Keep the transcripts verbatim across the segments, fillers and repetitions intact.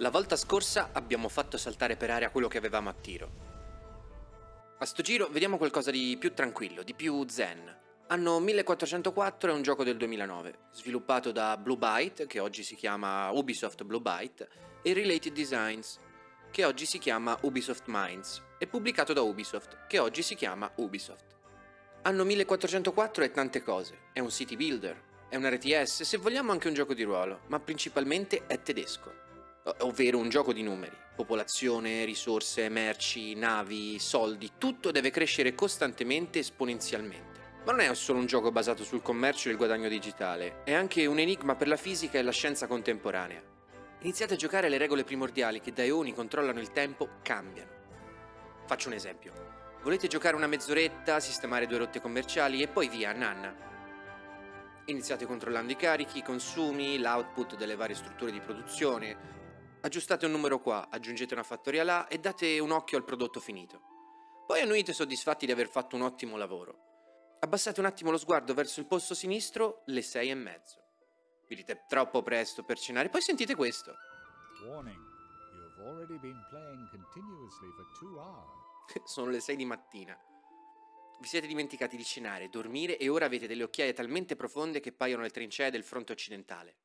La volta scorsa abbiamo fatto saltare per aria quello che avevamo a tiro. A sto giro vediamo qualcosa di più tranquillo, di più zen. Anno millequattrocentoquattro è un gioco del duemilanove, sviluppato da Blue Byte, che oggi si chiama Ubisoft Blue Byte, e Related Designs, che oggi si chiama Ubisoft Mainz, e pubblicato da Ubisoft, che oggi si chiama Ubisoft. Anno millequattrocentoquattro è tante cose, è un city builder, è un R T S, se vogliamo anche un gioco di ruolo, ma principalmente è tedesco, ovvero un gioco di numeri. Popolazione, risorse, merci, navi, soldi, tutto deve crescere costantemente e esponenzialmente. Ma non è solo un gioco basato sul commercio e il guadagno digitale, è anche un enigma per la fisica e la scienza contemporanea. Iniziate a giocare, le regole primordiali che da eoni controllano il tempo cambiano. Faccio un esempio. Volete giocare una mezz'oretta, sistemare due rotte commerciali e poi via, nanna. Iniziate controllando i carichi, i consumi, l'output delle varie strutture di produzione, aggiustate un numero qua, aggiungete una fattoria là e date un occhio al prodotto finito. Poi annuite soddisfatti di aver fatto un ottimo lavoro. Abbassate un attimo lo sguardo verso il polso sinistro, le sei e mezzo. Vi dite troppo presto per cenare, poi sentite questo. Sono le sei di mattina. Vi siete dimenticati di cenare, dormire e ora avete delle occhiaie talmente profonde che paiono le trincee del fronte occidentale.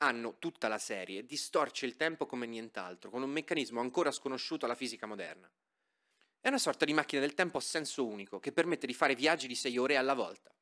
Anno, tutta la serie, distorce il tempo come nient'altro, con un meccanismo ancora sconosciuto alla fisica moderna. È una sorta di macchina del tempo a senso unico, che permette di fare viaggi di sei ore alla volta.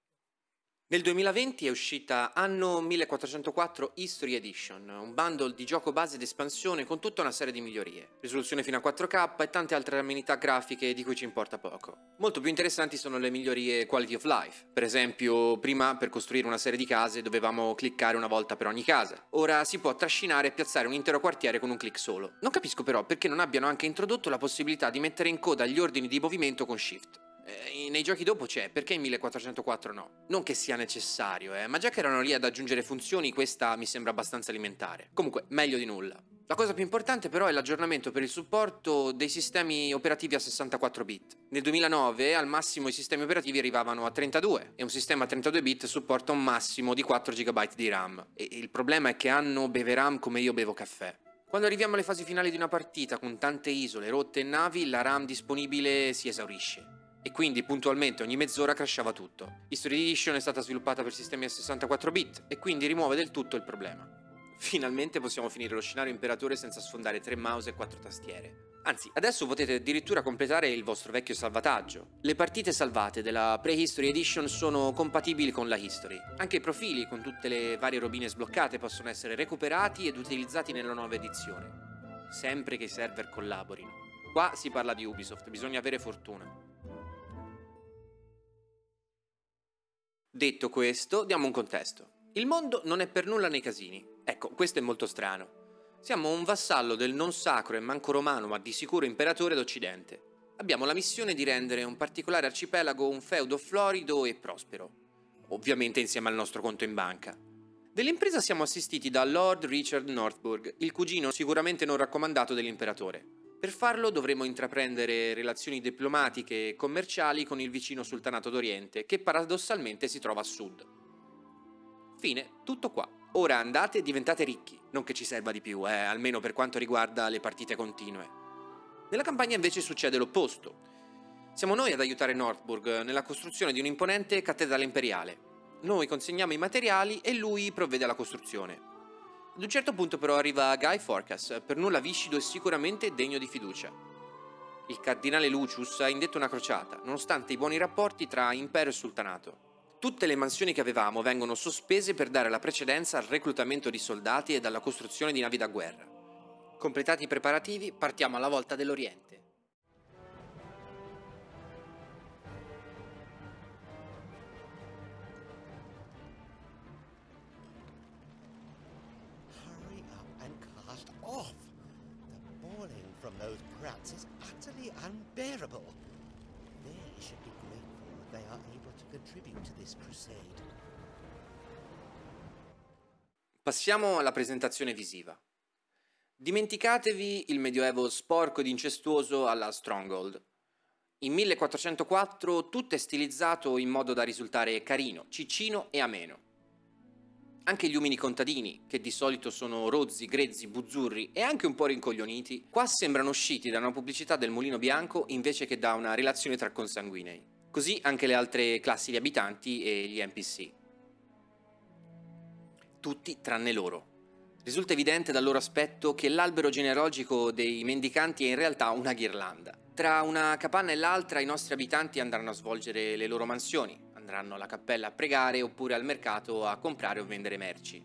Nel duemilaventi è uscita Anno millequattrocentoquattro History Edition, un bundle di gioco base ed espansione con tutta una serie di migliorie, risoluzione fino a quattro K e tante altre amenità grafiche di cui ci importa poco. Molto più interessanti sono le migliorie quality of life. Per esempio, prima per costruire una serie di case dovevamo cliccare una volta per ogni casa. Ora si può trascinare e piazzare un intero quartiere con un click solo. Non capisco però perché non abbiano anche introdotto la possibilità di mettere in coda gli ordini di movimento con Shift. Nei giochi dopo c'è, perché in millequattrocentoquattro no? Non che sia necessario, eh, ma già che erano lì ad aggiungere funzioni, questa mi sembra abbastanza alimentare. Comunque, meglio di nulla. La cosa più importante però è l'aggiornamento per il supporto dei sistemi operativi a sessantaquattro bit. Nel duemilanove al massimo i sistemi operativi arrivavano a trentadue, e un sistema a trentadue bit supporta un massimo di quattro giga di RAM. E il problema è che Anno beve RAM come io bevo caffè. Quando arriviamo alle fasi finali di una partita, con tante isole, rotte e navi, la RAM disponibile si esaurisce. E quindi puntualmente ogni mezz'ora crashava tutto. History Edition è stata sviluppata per sistemi a sessantaquattro bit e quindi rimuove del tutto il problema. Finalmente possiamo finire lo scenario imperatore senza sfondare tre mouse e quattro tastiere. Anzi, adesso potete addirittura completare il vostro vecchio salvataggio. Le partite salvate della Pre-History Edition sono compatibili con la History. Anche i profili con tutte le varie robine sbloccate possono essere recuperati ed utilizzati nella nuova edizione. Sempre che i server collaborino. Qua si parla di Ubisoft, bisogna avere fortuna. Detto questo, diamo un contesto. Il mondo non è per nulla nei casini. Ecco, questo è molto strano. Siamo un vassallo del non sacro e manco romano, ma di sicuro imperatore d'Occidente. Abbiamo la missione di rendere un particolare arcipelago un feudo florido e prospero. Ovviamente insieme al nostro conto in banca. Dell'impresa siamo assistiti da Lord Richard Northburg, il cugino sicuramente non raccomandato dell'imperatore. Per farlo dovremo intraprendere relazioni diplomatiche e commerciali con il vicino sultanato d'Oriente, che paradossalmente si trova a sud. Fine, tutto qua. Ora andate e diventate ricchi, non che ci serva di più, eh, almeno per quanto riguarda le partite continue. Nella campagna invece succede l'opposto. Siamo noi ad aiutare Northburg nella costruzione di un'imponente cattedrale imperiale. Noi consegniamo i materiali e lui provvede alla costruzione. Ad un certo punto però arriva Guy Forcas, per nulla viscido e sicuramente degno di fiducia. Il cardinale Lucius ha indetto una crociata, nonostante i buoni rapporti tra impero e sultanato. Tutte le mansioni che avevamo vengono sospese per dare la precedenza al reclutamento di soldati e alla costruzione di navi da guerra. Completati i preparativi, partiamo alla volta dell'Oriente. Passiamo alla presentazione visiva. Dimenticatevi il medioevo sporco ed incestuoso alla Stronghold. In millequattrocentoquattro tutto è stilizzato in modo da risultare carino, ciccino e ameno. Anche gli uomini contadini, che di solito sono rozzi, grezzi, buzzurri e anche un po' rincoglioniti, qua sembrano usciti da una pubblicità del Mulino Bianco invece che da una relazione tra consanguinei. Così anche le altre classi di abitanti e gli N P C. Tutti tranne loro. Risulta evidente dal loro aspetto che l'albero genealogico dei mendicanti è in realtà una ghirlanda. Tra una capanna e l'altra i nostri abitanti andranno a svolgere le loro mansioni. Andranno alla cappella a pregare oppure al mercato a comprare o vendere merci.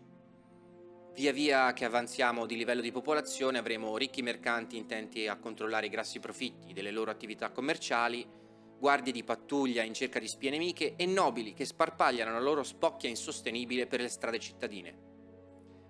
Via via che avanziamo di livello di popolazione avremo ricchi mercanti intenti a controllare i grassi profitti delle loro attività commerciali, guardie di pattuglia in cerca di spie nemiche e nobili che sparpagliano la loro spocchia insostenibile per le strade cittadine.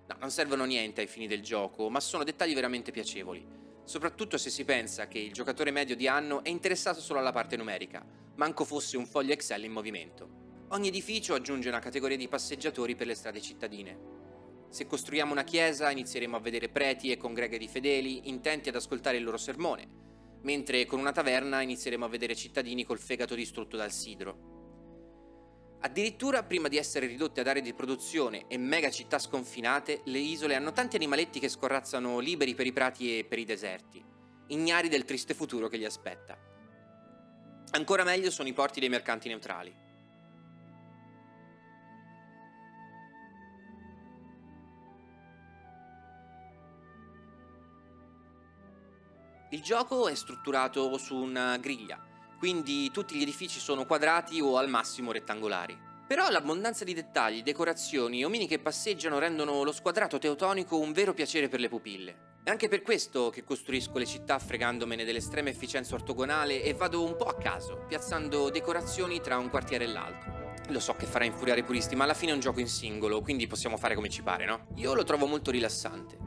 No, non servono niente ai fini del gioco, ma sono dettagli veramente piacevoli, soprattutto se si pensa che il giocatore medio di Anno è interessato solo alla parte numerica, manco fosse un foglio Excel in movimento. Ogni edificio aggiunge una categoria di passeggiatori per le strade cittadine. Se costruiamo una chiesa inizieremo a vedere preti e congreghe di fedeli intenti ad ascoltare il loro sermone, mentre con una taverna inizieremo a vedere cittadini col fegato distrutto dal sidro. Addirittura, prima di essere ridotte ad aree di produzione e mega città sconfinate, le isole hanno tanti animaletti che scorrazzano liberi per i prati e per i deserti, ignari del triste futuro che li aspetta. Ancora meglio sono i porti dei mercanti neutrali. Il gioco è strutturato su una griglia, quindi tutti gli edifici sono quadrati o al massimo rettangolari. Però l'abbondanza di dettagli, decorazioni, omini che passeggiano rendono lo squadrato teutonico un vero piacere per le pupille. È anche per questo che costruisco le città fregandomene dell'estrema efficienza ortogonale e vado un po' a caso, piazzando decorazioni tra un quartiere e l'altro. Lo so che farà infuriare i puristi, ma alla fine è un gioco in singolo, quindi possiamo fare come ci pare, no? Io lo trovo molto rilassante.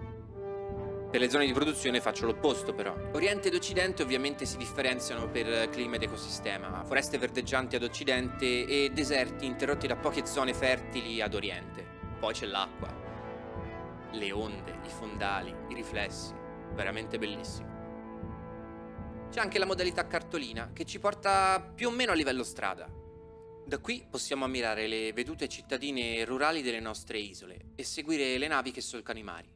Per le zone di produzione faccio l'opposto, però. Oriente ed Occidente ovviamente si differenziano per clima ed ecosistema, foreste verdeggianti ad Occidente e deserti interrotti da poche zone fertili ad Oriente. Poi c'è l'acqua. Le onde, i fondali, i riflessi, veramente bellissimo. C'è anche la modalità cartolina che ci porta più o meno a livello strada. Da qui possiamo ammirare le vedute cittadine e rurali delle nostre isole e seguire le navi che solcano i mari.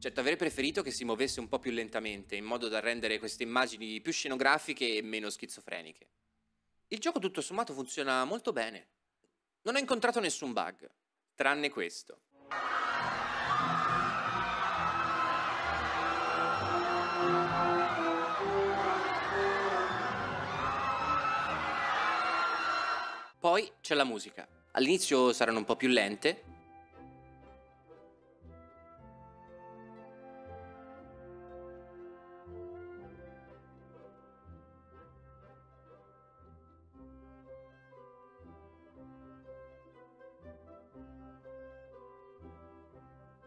Certo, avrei preferito che si muovesse un po' più lentamente in modo da rendere queste immagini più scenografiche e meno schizofreniche. Il gioco tutto sommato funziona molto bene. Non ho incontrato nessun bug, tranne questo. Poi c'è la musica. All'inizio saranno un po' più lente,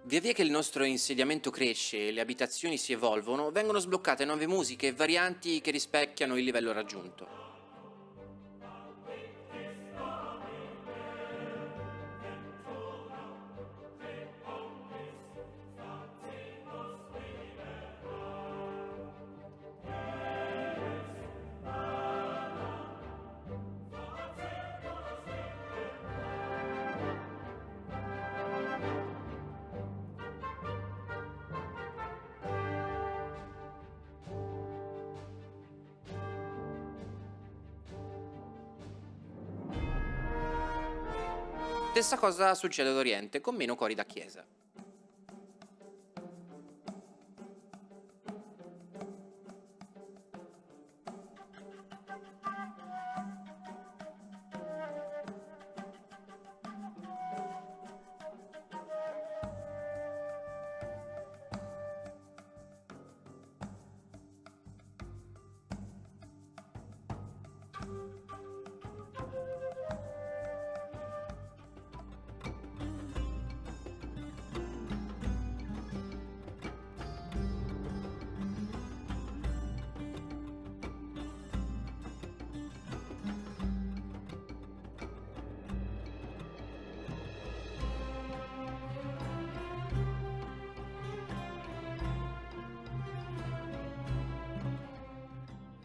via via che il nostro insediamento cresce e le abitazioni si evolvono, vengono sbloccate nuove musiche e varianti che rispecchiano il livello raggiunto. Stessa cosa succede ad Oriente, con meno cori da chiesa.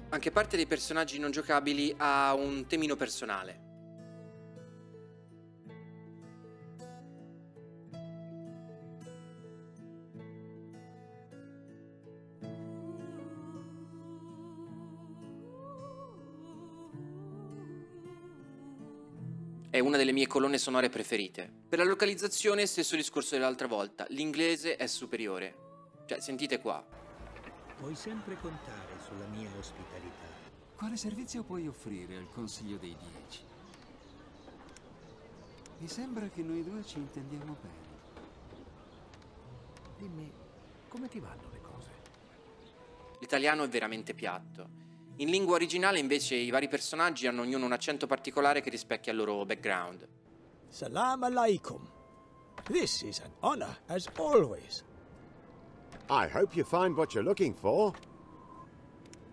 Anche parte dei personaggi non giocabili ha un temino personale. è una delle mie colonne sonore preferite. Per la localizzazione, stesso discorso dell'altra volta, l'inglese è superiore. Cioè, sentite qua. Puoi sempre contare sulla mia ospitalità. Quale servizio puoi offrire al Consiglio dei Dieci? Mi sembra che noi due ci intendiamo bene. Dimmi, come ti vanno le cose? L'italiano è veramente piatto. In lingua originale, invece, i vari personaggi hanno ognuno un accento particolare che rispecchia il loro background. Salam alaikum. This is an honor, as always. I hope you find what you're looking for.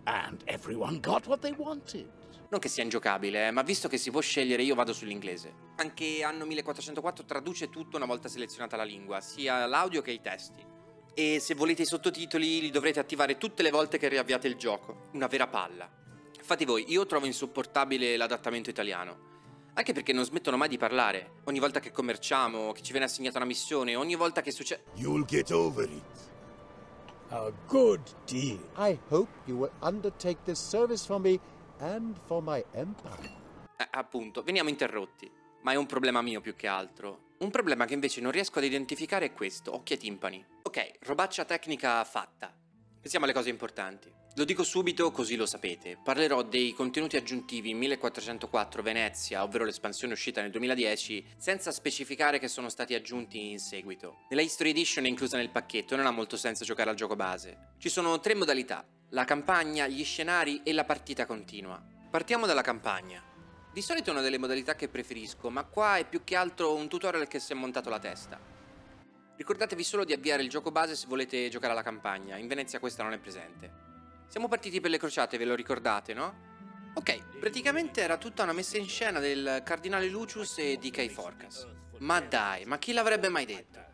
And everyone got what they wanted. Non che sia ingiocabile, eh, ma visto che si può scegliere, io vado sull'inglese. Anche Anno millequattrocentoquattro traduce tutto una volta selezionata la lingua, sia l'audio che i testi. E se volete i sottotitoli li dovrete attivare tutte le volte che riavviate il gioco. Una vera palla. Fate voi, io trovo insopportabile l'adattamento italiano. Anche perché non smettono mai di parlare. Ogni volta che commerciamo, che ci viene assegnata una missione, ogni volta che succede... You'll get over it. A good deal. I hope you will undertake this service for me and for my empire. Eh, appunto, veniamo interrotti. Ma è un problema mio più che altro. Un problema che invece non riesco ad identificare è questo, occhi ai timpani. Ok, robaccia tecnica fatta. Pensiamo alle cose importanti. Lo dico subito così lo sapete. Parlerò dei contenuti aggiuntivi in millequattrocentoquattro Venezia, ovvero l'espansione uscita nel duemiladieci, senza specificare che sono stati aggiunti in seguito. Nella History Edition è inclusa nel pacchetto e non ha molto senso giocare al gioco base. Ci sono tre modalità: la campagna, gli scenari e la partita continua. Partiamo dalla campagna. Di solito è una delle modalità che preferisco, ma qua è più che altro un tutorial che si è montato la testa. Ricordatevi solo di avviare il gioco base se volete giocare alla campagna, in Venezia questa non è presente. Siamo partiti per le crociate, ve lo ricordate, no? Ok, praticamente era tutta una messa in scena del cardinale Lucius e di Kai Forcas. Ma dai, ma chi l'avrebbe mai detto?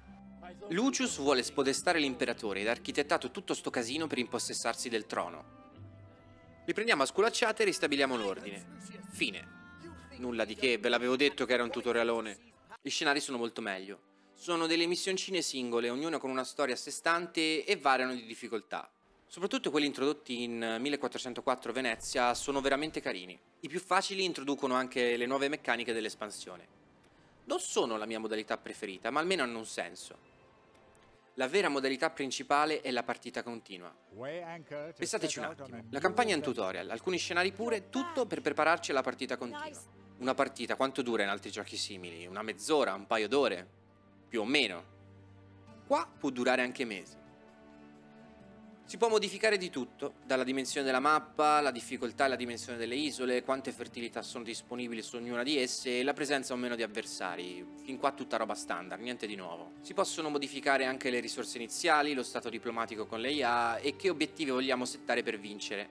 Lucius vuole spodestare l'imperatore ed ha architettato tutto sto casino per impossessarsi del trono. Li prendiamo a sculacciate e ristabiliamo l'ordine. Fine. Nulla di che, ve l'avevo detto che era un tutorialone. Gli scenari sono molto meglio. Sono delle missioncine singole, ognuna con una storia a sé stante e variano di difficoltà. Soprattutto quelli introdotti in millequattrocentoquattro Venezia sono veramente carini. I più facili introducono anche le nuove meccaniche dell'espansione. Non sono la mia modalità preferita, ma almeno hanno un senso. La vera modalità principale è la partita continua. Pensateci un attimo. La campagna è un tutorial, alcuni scenari pure, tutto per prepararci alla partita continua. Una partita quanto dura in altri giochi simili? Una mezz'ora, un paio d'ore? Più o meno. Qua può durare anche mesi. Si può modificare di tutto, dalla dimensione della mappa, la difficoltà e la dimensione delle isole, quante fertilità sono disponibili su ognuna di esse e la presenza o meno di avversari. Fin qua tutta roba standard, niente di nuovo. Si possono modificare anche le risorse iniziali, lo stato diplomatico con le I A e che obiettivi vogliamo settare per vincere.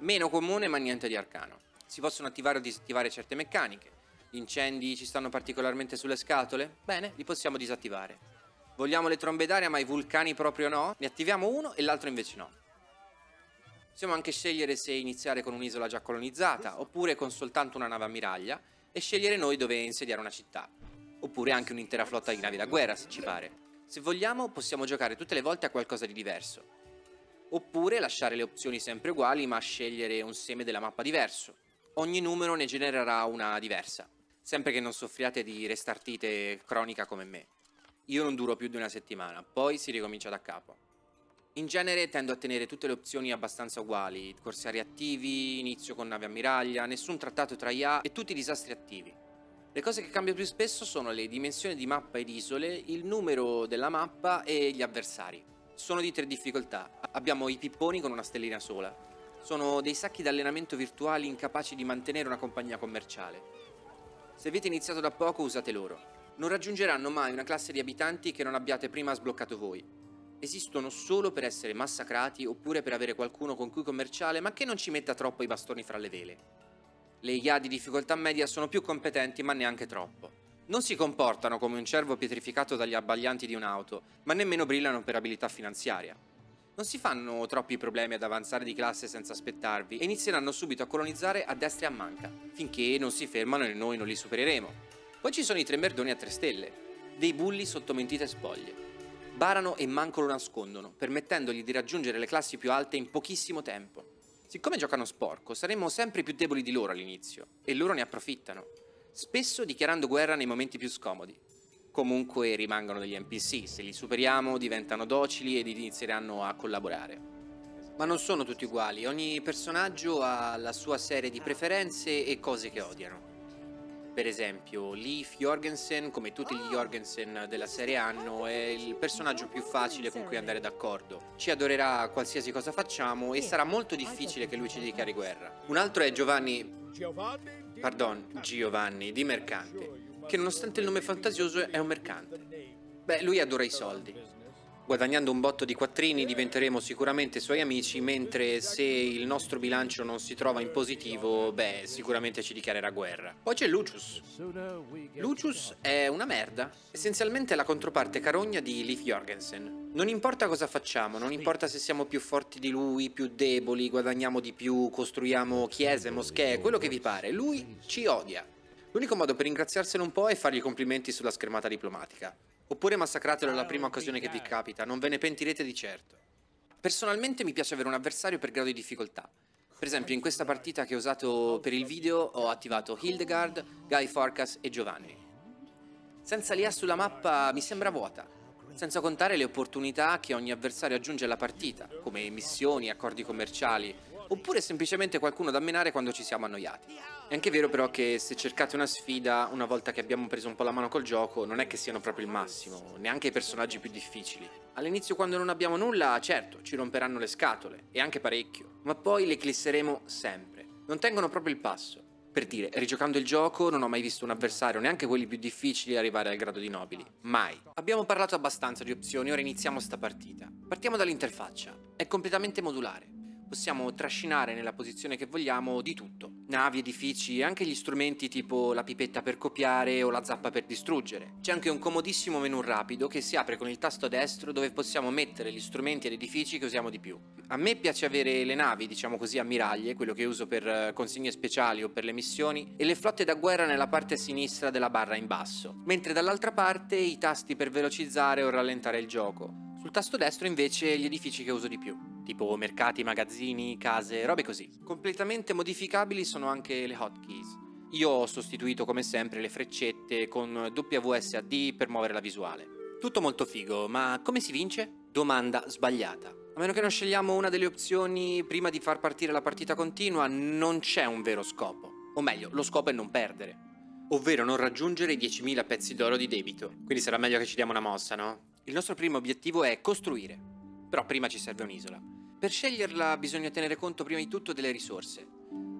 Meno comune ma niente di arcano. Si possono attivare o disattivare certe meccaniche. Gli incendi ci stanno particolarmente sulle scatole? Bene, li possiamo disattivare. Vogliamo le trombe d'aria ma i vulcani proprio no? Ne attiviamo uno e l'altro invece no. Possiamo anche scegliere se iniziare con un'isola già colonizzata, oppure con soltanto una nave ammiraglia, e scegliere noi dove insediare una città. Oppure anche un'intera flotta di navi da guerra, se ci pare. Se vogliamo, possiamo giocare tutte le volte a qualcosa di diverso. Oppure lasciare le opzioni sempre uguali ma scegliere un seme della mappa diverso. Ogni numero ne genererà una diversa. Sempre che non soffriate di restartite cronica come me. Io non duro più di una settimana, poi si ricomincia da capo. In genere tendo a tenere tutte le opzioni abbastanza uguali, corsari attivi, inizio con nave ammiraglia, nessun trattato tra I A e tutti i disastri attivi. Le cose che cambio più spesso sono le dimensioni di mappa ed isole, il numero della mappa e gli avversari. Sono di tre difficoltà, abbiamo i pipponi con una stellina sola. Sono dei sacchi d'allenamento virtuali incapaci di mantenere una compagnia commerciale. Se avete iniziato da poco usate loro. Non raggiungeranno mai una classe di abitanti che non abbiate prima sbloccato voi. Esistono solo per essere massacrati oppure per avere qualcuno con cui commerciare ma che non ci metta troppo i bastoni fra le vele. Le I A di difficoltà media sono più competenti ma neanche troppo. Non si comportano come un cervo pietrificato dagli abbaglianti di un'auto ma nemmeno brillano per abilità finanziaria. Non si fanno troppi problemi ad avanzare di classe senza aspettarvi e inizieranno subito a colonizzare a destra e a manca, finché non si fermano e noi non li supereremo. Poi ci sono i tre merdoni a tre stelle, dei bulli sotto mentite spoglie. Barano e manco lo nascondono, permettendogli di raggiungere le classi più alte in pochissimo tempo. Siccome giocano sporco, saremo sempre più deboli di loro all'inizio, e loro ne approfittano. spesso dichiarando guerra nei momenti più scomodi. Comunque rimangono degli N P C, se li superiamo diventano docili ed inizieranno a collaborare. Ma non sono tutti uguali, ogni personaggio ha la sua serie di preferenze e cose che odiano. Per esempio, Leif Jorgensen, come tutti gli Jorgensen della serie Anno, è il personaggio più facile con cui andare d'accordo. Ci adorerà qualsiasi cosa facciamo e sarà molto difficile che lui ci dichiari guerra. Un altro è Giovanni... Pardon, Giovanni di Mercante, che nonostante il nome fantasioso è un mercante. Beh, lui adora i soldi. Guadagnando un botto di quattrini diventeremo sicuramente suoi amici, mentre se il nostro bilancio non si trova in positivo, beh, sicuramente ci dichiarerà guerra. Poi c'è Lucius. Lucius è una merda. Essenzialmente è la controparte carogna di Leif Jorgensen. Non importa cosa facciamo, non importa se siamo più forti di lui, più deboli, guadagniamo di più, costruiamo chiese, moschee, quello che vi pare. Lui ci odia. L'unico modo per ringraziarselo un po' è fargli complimenti sulla schermata diplomatica. Oppure massacratelo alla prima occasione che vi capita, non ve ne pentirete di certo. Personalmente mi piace avere un avversario per grado di difficoltà. Per esempio in questa partita che ho usato per il video ho attivato Hildegard, Guy Forcas e Giovanni. Senza l'I A sulla mappa mi sembra vuota, senza contare le opportunità che ogni avversario aggiunge alla partita, come missioni, accordi commerciali, oppure semplicemente qualcuno da menare quando ci siamo annoiati. È anche vero però che se cercate una sfida, una volta che abbiamo preso un po' la mano col gioco, non è che siano proprio il massimo, neanche i personaggi più difficili. All'inizio quando non abbiamo nulla, certo, ci romperanno le scatole, e anche parecchio, ma poi le eclisseremo sempre. Non tengono proprio il passo. Per dire, rigiocando il gioco non ho mai visto un avversario, neanche quelli più difficili, arrivare al grado di nobili. Mai. Abbiamo parlato abbastanza di opzioni, ora iniziamo sta partita. Partiamo dall'interfaccia. È completamente modulare. Possiamo trascinare nella posizione che vogliamo di tutto. Navi, edifici e anche gli strumenti tipo la pipetta per copiare o la zappa per distruggere. C'è anche un comodissimo menu rapido che si apre con il tasto destro dove possiamo mettere gli strumenti ed edifici che usiamo di più. A me piace avere le navi, diciamo così, ammiraglie, quello che uso per consegne speciali o per le missioni, e le flotte da guerra nella parte sinistra della barra in basso. Mentre dall'altra parte i tasti per velocizzare o rallentare il gioco. Sul tasto destro invece gli edifici che uso di più. Tipo mercati, magazzini, case, robe così. Completamente modificabili sono anche le hotkeys. Io ho sostituito come sempre le freccette con W S A D per muovere la visuale. Tutto molto figo, ma come si vince? Domanda sbagliata. A meno che non scegliamo una delle opzioni prima di far partire la partita continua, non c'è un vero scopo. O meglio, lo scopo è non perdere. Ovvero non raggiungere i diecimila pezzi d'oro di debito. Quindi sarà meglio che ci diamo una mossa, no? Il nostro primo obiettivo è costruire. Però prima ci serve un'isola. Per sceglierla bisogna tenere conto prima di tutto delle risorse.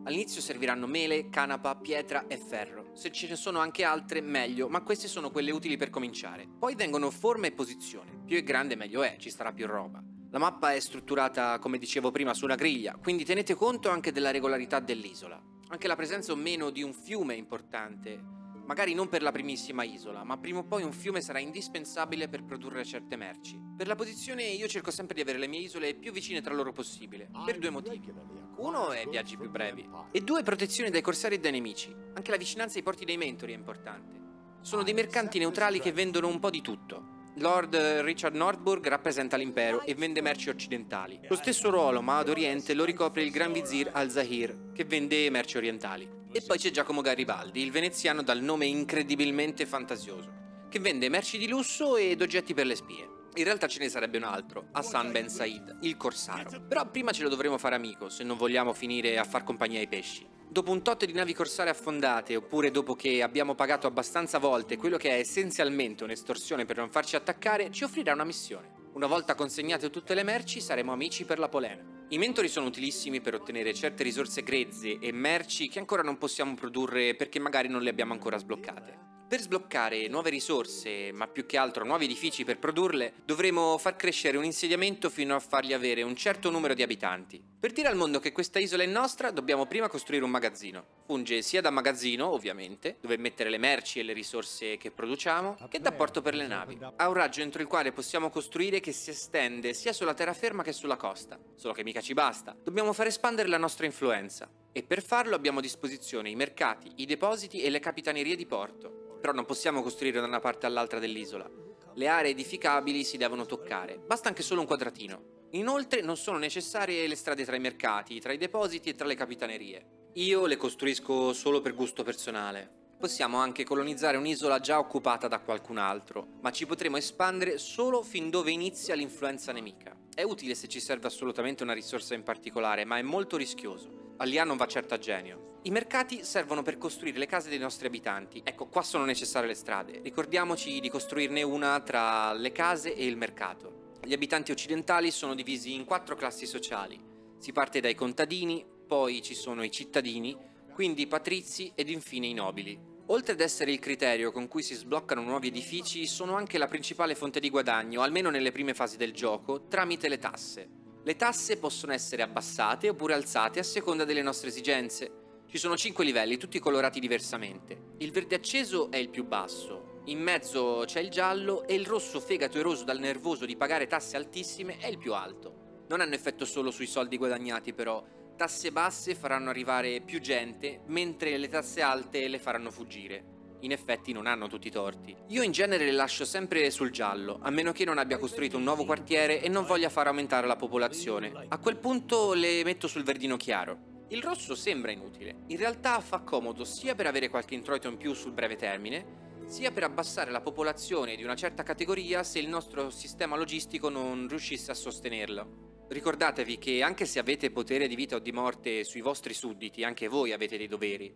All'inizio serviranno mele, canapa, pietra e ferro. Se ce ne sono anche altre meglio, ma queste sono quelle utili per cominciare. Poi vengono forma e posizione, più è grande meglio è, ci starà più roba. La mappa è strutturata come dicevo prima su una griglia, quindi tenete conto anche della regolarità dell'isola. Anche la presenza o meno di un fiume è importante, magari non per la primissima isola, ma prima o poi un fiume sarà indispensabile per produrre certe merci. Per la posizione io cerco sempre di avere le mie isole più vicine tra loro possibile, per due motivi. Uno è viaggi più brevi, e due protezione dai corsari e dai nemici. Anche la vicinanza ai porti dei mentori è importante. Sono dei mercanti neutrali che vendono un po' di tutto. Lord Richard Northburg rappresenta l'impero e vende merci occidentali. Lo stesso ruolo, ma ad oriente, lo ricopre il Gran Vizir Al-Zahir, che vende merci orientali. E poi c'è Giacomo Garibaldi, il veneziano dal nome incredibilmente fantasioso, che vende merci di lusso ed oggetti per le spie. In realtà ce ne sarebbe un altro, Hassan Ben Said, il corsaro. Però prima ce lo dovremo fare amico, se non vogliamo finire a far compagnia ai pesci. Dopo un tot di navi corsare affondate, oppure dopo che abbiamo pagato abbastanza volte quello che è essenzialmente un'estorsione per non farci attaccare, ci offrirà una missione. Una volta consegnate tutte le merci, saremo amici per la polena. I mentori sono utilissimi per ottenere certe risorse grezze e merci che ancora non possiamo produrre perché magari non le abbiamo ancora sbloccate. Per sbloccare nuove risorse, ma più che altro nuovi edifici per produrle, dovremo far crescere un insediamento fino a fargli avere un certo numero di abitanti. Per dire al mondo che questa isola è nostra, dobbiamo prima costruire un magazzino. Funge sia da magazzino, ovviamente, dove mettere le merci e le risorse che produciamo, che da porto per le navi. Ha un raggio entro il quale possiamo costruire che si estende sia sulla terraferma che sulla costa. Solo che mica ci basta. Dobbiamo far espandere la nostra influenza. E per farlo abbiamo a disposizione i mercati, i depositi e le capitanerie di porto. Però non possiamo costruire da una parte all'altra dell'isola. Le aree edificabili si devono toccare, basta anche solo un quadratino. Inoltre non sono necessarie le strade tra i mercati, tra i depositi e tra le capitanerie. Io le costruisco solo per gusto personale. Possiamo anche colonizzare un'isola già occupata da qualcun altro, ma ci potremo espandere solo fin dove inizia l'influenza nemica. È utile se ci serve assolutamente una risorsa in particolare, ma è molto rischioso. All'I A non va certo a genio. I mercati servono per costruire le case dei nostri abitanti. Ecco, qua sono necessarie le strade. Ricordiamoci di costruirne una tra le case e il mercato. Gli abitanti occidentali sono divisi in quattro classi sociali. Si parte dai contadini, poi ci sono i cittadini, quindi i patrizi ed infine i nobili. Oltre ad essere il criterio con cui si sbloccano nuovi edifici, sono anche la principale fonte di guadagno, almeno nelle prime fasi del gioco, tramite le tasse. Le tasse possono essere abbassate oppure alzate a seconda delle nostre esigenze. Ci sono cinque livelli, tutti colorati diversamente. Il verde acceso è il più basso, in mezzo c'è il giallo e il rosso fegato eroso dal nervoso di pagare tasse altissime è il più alto. Non hanno effetto solo sui soldi guadagnati però. Tasse basse faranno arrivare più gente, mentre le tasse alte le faranno fuggire. In effetti non hanno tutti i torti. Io in genere le lascio sempre sul giallo, a meno che non abbia costruito un nuovo quartiere e non voglia far aumentare la popolazione. A quel punto le metto sul verdino chiaro. Il rosso sembra inutile, in realtà fa comodo sia per avere qualche introito in più sul breve termine, sia per abbassare la popolazione di una certa categoria se il nostro sistema logistico non riuscisse a sostenerlo. Ricordatevi che anche se avete potere di vita o di morte sui vostri sudditi, anche voi avete dei doveri.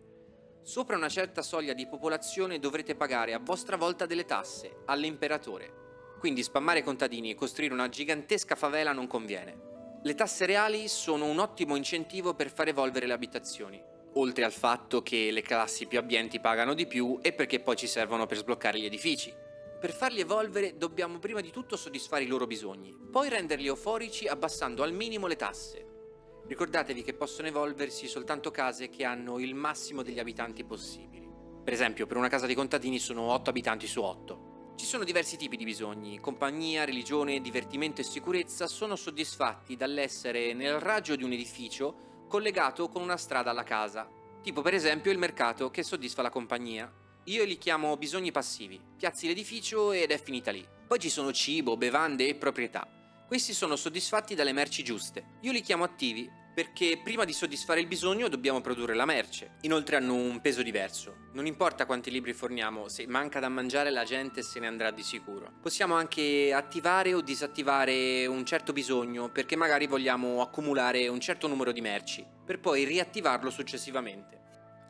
Sopra una certa soglia di popolazione dovrete pagare a vostra volta delle tasse all'imperatore. Quindi spammare contadini e costruire una gigantesca favela non conviene. Le tasse reali sono un ottimo incentivo per far evolvere le abitazioni, oltre al fatto che le classi più abbienti pagano di più e perché poi ci servono per sbloccare gli edifici. Per farli evolvere dobbiamo prima di tutto soddisfare i loro bisogni, poi renderli euforici abbassando al minimo le tasse. Ricordatevi che possono evolversi soltanto case che hanno il massimo degli abitanti possibili. Per esempio, per una casa di contadini sono otto abitanti su otto. Ci sono diversi tipi di bisogni, compagnia, religione, divertimento e sicurezza sono soddisfatti dall'essere nel raggio di un edificio collegato con una strada alla casa, tipo per esempio il mercato che soddisfa la compagnia. Io li chiamo bisogni passivi, piazzi l'edificio ed è finita lì. Poi ci sono cibo, bevande e proprietà. Questi sono soddisfatti dalle merci giuste. Io li chiamo attivi perché prima di soddisfare il bisogno dobbiamo produrre la merce. Inoltre hanno un peso diverso. Non importa quanti libri forniamo, se manca da mangiare la gente se ne andrà di sicuro. Possiamo anche attivare o disattivare un certo bisogno perché magari vogliamo accumulare un certo numero di merci, per poi riattivarlo successivamente.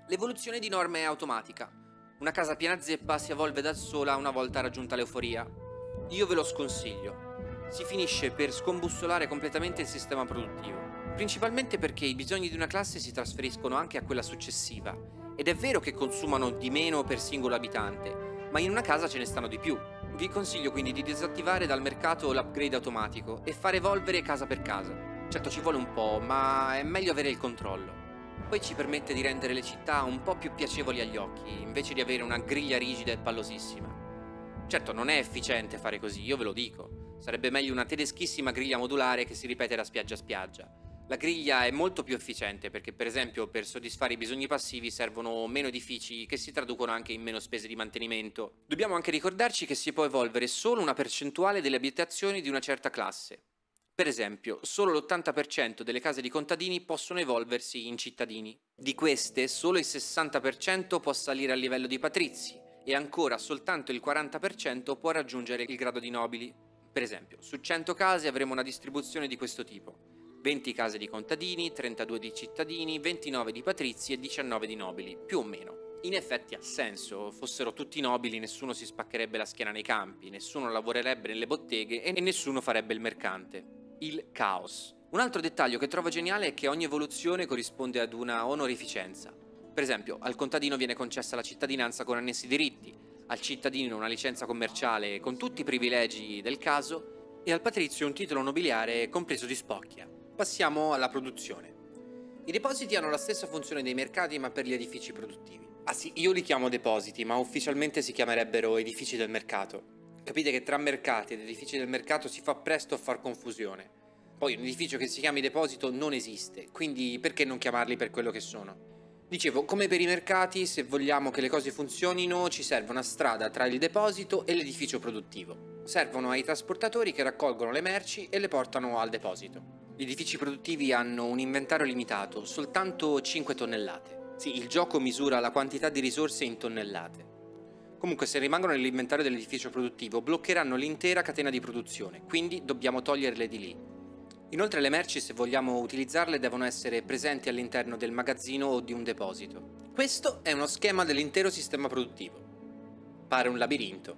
L'evoluzione di norme è automatica. Una casa piena zeppa si evolve da sola una volta raggiunta l'euforia. Io ve lo sconsiglio. Si finisce per scombussolare completamente il sistema produttivo, principalmente perché i bisogni di una classe si trasferiscono anche a quella successiva, ed è vero che consumano di meno per singolo abitante, ma in una casa ce ne stanno di più. Vi consiglio quindi di disattivare dal mercato l'upgrade automatico e far evolvere casa per casa. Certo ci vuole un po', ma è meglio avere il controllo. Poi ci permette di rendere le città un po' più piacevoli agli occhi, invece di avere una griglia rigida e pallosissima. Certo, non è efficiente fare così, io ve lo dico. Sarebbe meglio una tedeschissima griglia modulare che si ripete da spiaggia a spiaggia. La griglia è molto più efficiente perché, per esempio, per soddisfare i bisogni passivi servono meno edifici che si traducono anche in meno spese di mantenimento. Dobbiamo anche ricordarci che si può evolvere solo una percentuale delle abitazioni di una certa classe. Per esempio, solo l'ottanta per cento delle case di contadini possono evolversi in cittadini. Di queste, solo il sessanta per cento può salire al livello di patrizi e ancora soltanto il quaranta per cento può raggiungere il grado di nobili. Per esempio, su cento case avremo una distribuzione di questo tipo. venti case di contadini, trentadue di cittadini, ventinove di patrizi e diciannove di nobili, più o meno. In effetti ha senso, fossero tutti nobili nessuno si spaccherebbe la schiena nei campi, nessuno lavorerebbe nelle botteghe e nessuno farebbe il mercante. Il caos. Un altro dettaglio che trovo geniale è che ogni evoluzione corrisponde ad una onorificenza. Per esempio, al contadino viene concessa la cittadinanza con annessi diritti, al cittadino una licenza commerciale con tutti i privilegi del caso e al patrizio un titolo nobiliare compreso di spocchia. Passiamo alla produzione. I depositi hanno la stessa funzione dei mercati ma per gli edifici produttivi. Ah sì, io li chiamo depositi, ma ufficialmente si chiamerebbero edifici del mercato. Capite che tra mercati ed edifici del mercato si fa presto a far confusione. Poi un edificio che si chiami deposito non esiste, quindi perché non chiamarli per quello che sono? Dicevo, come per i mercati, se vogliamo che le cose funzionino, ci serve una strada tra il deposito e l'edificio produttivo. Servono ai trasportatori che raccolgono le merci e le portano al deposito. Gli edifici produttivi hanno un inventario limitato, soltanto cinque tonnellate. Sì, il gioco misura la quantità di risorse in tonnellate. Comunque, se rimangono nell'inventario dell'edificio produttivo, bloccheranno l'intera catena di produzione, quindi dobbiamo toglierle di lì. Inoltre le merci, se vogliamo utilizzarle, devono essere presenti all'interno del magazzino o di un deposito. Questo è uno schema dell'intero sistema produttivo. Pare un labirinto.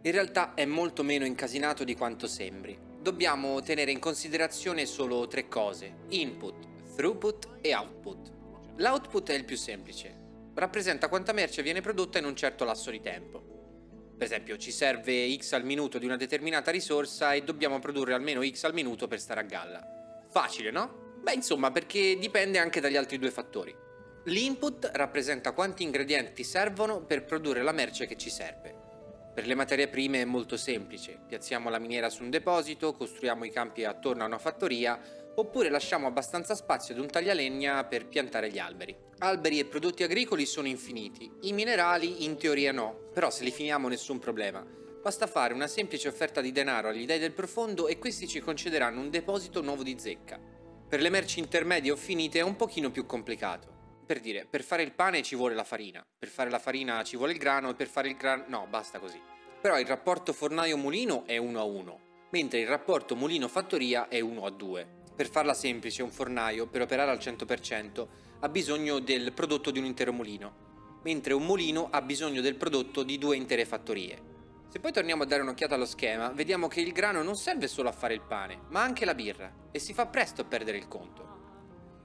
In realtà è molto meno incasinato di quanto sembri. Dobbiamo tenere in considerazione solo tre cose: input, throughput e output. L'output è il più semplice. Rappresenta quanta merce viene prodotta in un certo lasso di tempo. Per esempio, ci serve X al minuto di una determinata risorsa e dobbiamo produrre almeno X al minuto per stare a galla. Facile, no? Beh, insomma, perché dipende anche dagli altri due fattori. L'input rappresenta quanti ingredienti servono per produrre la merce che ci serve. Per le materie prime è molto semplice: piazziamo la miniera su un deposito, costruiamo i campi attorno a una fattoria, oppure lasciamo abbastanza spazio ad un taglialegna per piantare gli alberi. Alberi e prodotti agricoli sono infiniti, i minerali in teoria no, però se li finiamo nessun problema. Basta fare una semplice offerta di denaro agli dei del profondo e questi ci concederanno un deposito nuovo di zecca. Per le merci intermedie o finite è un pochino più complicato. Per dire, per fare il pane ci vuole la farina, per fare la farina ci vuole il grano e per fare il grano... no, basta così. Però il rapporto fornaio-mulino è uno a uno, mentre il rapporto mulino-fattoria è uno a due. Per farla semplice, un fornaio, per operare al cento per cento, ha bisogno del prodotto di un intero mulino, mentre un mulino ha bisogno del prodotto di due intere fattorie. Se poi torniamo a dare un'occhiata allo schema, vediamo che il grano non serve solo a fare il pane, ma anche la birra, e si fa presto a perdere il conto.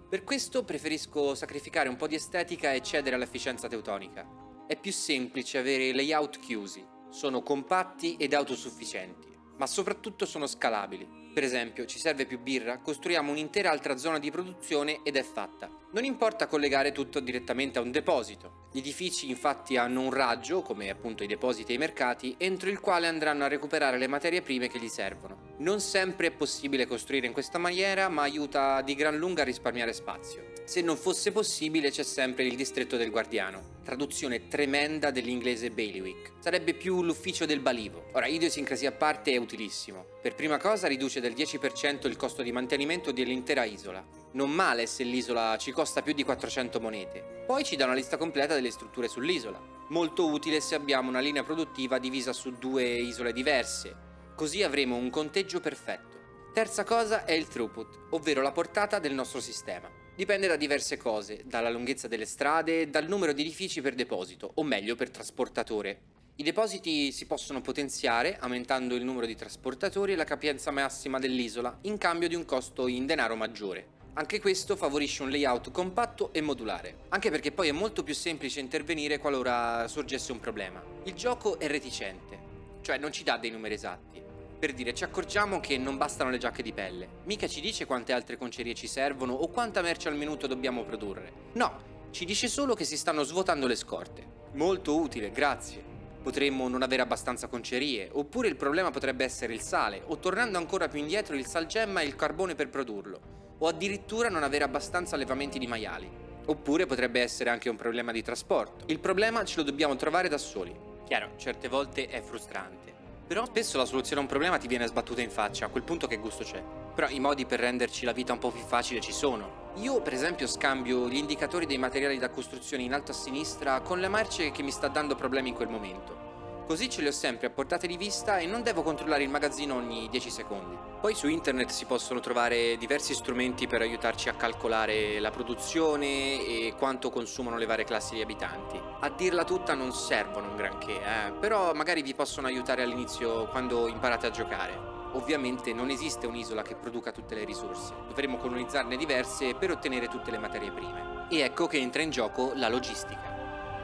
Per questo preferisco sacrificare un po' di estetica e cedere all'efficienza teutonica. È più semplice avere layout chiusi, sono compatti ed autosufficienti, ma soprattutto sono scalabili. Per esempio, ci serve più birra, costruiamo un'intera altra zona di produzione ed è fatta. Non importa collegare tutto direttamente a un deposito. Gli edifici infatti hanno un raggio, come appunto i depositi e i mercati, entro il quale andranno a recuperare le materie prime che gli servono. Non sempre è possibile costruire in questa maniera, ma aiuta di gran lunga a risparmiare spazio. Se non fosse possibile c'è sempre il distretto del guardiano, traduzione tremenda dell'inglese bailiwick. Sarebbe più l'ufficio del balivo. Ora, idiosincrasia a parte, è utilissimo. Per prima cosa riduce del dieci per cento il costo di mantenimento dell'intera isola. Non male se l'isola ci costa più di quattrocento monete. Poi ci dà una lista completa delle strutture sull'isola. Molto utile se abbiamo una linea produttiva divisa su due isole diverse. Così avremo un conteggio perfetto. Terza cosa è il throughput, ovvero la portata del nostro sistema. Dipende da diverse cose, dalla lunghezza delle strade, dal numero di edifici per deposito, o meglio per trasportatore. I depositi si possono potenziare aumentando il numero di trasportatori e la capienza massima dell'isola in cambio di un costo in denaro maggiore. Anche questo favorisce un layout compatto e modulare, anche perché poi è molto più semplice intervenire qualora sorgesse un problema. Il gioco è reticente, cioè non ci dà dei numeri esatti. Per dire, ci accorgiamo che non bastano le giacche di pelle, mica ci dice quante altre concerie ci servono o quanta merce al minuto dobbiamo produrre. No, ci dice solo che si stanno svuotando le scorte. Molto utile, grazie. Potremmo non avere abbastanza concerie, oppure il problema potrebbe essere il sale, o tornando ancora più indietro il salgemma e il carbone per produrlo, o addirittura non avere abbastanza allevamenti di maiali, oppure potrebbe essere anche un problema di trasporto. Il problema ce lo dobbiamo trovare da soli. Chiaro, certe volte è frustrante, però spesso la soluzione a un problema ti viene sbattuta in faccia, a quel punto che gusto c'è. Però i modi per renderci la vita un po' più facile ci sono. Io per esempio scambio gli indicatori dei materiali da costruzione in alto a sinistra con la merce che mi sta dando problemi in quel momento. Così ce li ho sempre a portata di vista e non devo controllare il magazzino ogni dieci secondi. Poi su internet si possono trovare diversi strumenti per aiutarci a calcolare la produzione e quanto consumano le varie classi di abitanti. A dirla tutta non servono un granché, eh? Però magari vi possono aiutare all'inizio quando imparate a giocare. Ovviamente non esiste un'isola che produca tutte le risorse, dovremo colonizzarne diverse per ottenere tutte le materie prime. E ecco che entra in gioco la logistica,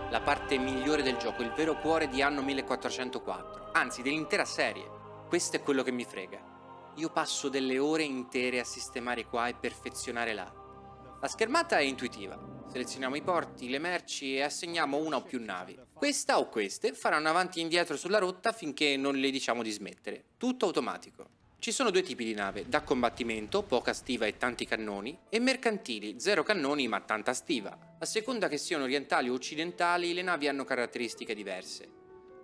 la parte migliore del gioco, il vero cuore di Anno millequattrocentoquattro, anzi dell'intera serie. Questo è quello che mi frega. Io passo delle ore intere a sistemare qua e perfezionare là. La schermata è intuitiva. Selezioniamo i porti, le merci e assegniamo una o più navi. Questa o queste faranno avanti e indietro sulla rotta finché non le diciamo di smettere. Tutto automatico. Ci sono due tipi di nave: da combattimento, poca stiva e tanti cannoni, e mercantili, zero cannoni ma tanta stiva. A seconda che siano orientali o occidentali, le navi hanno caratteristiche diverse.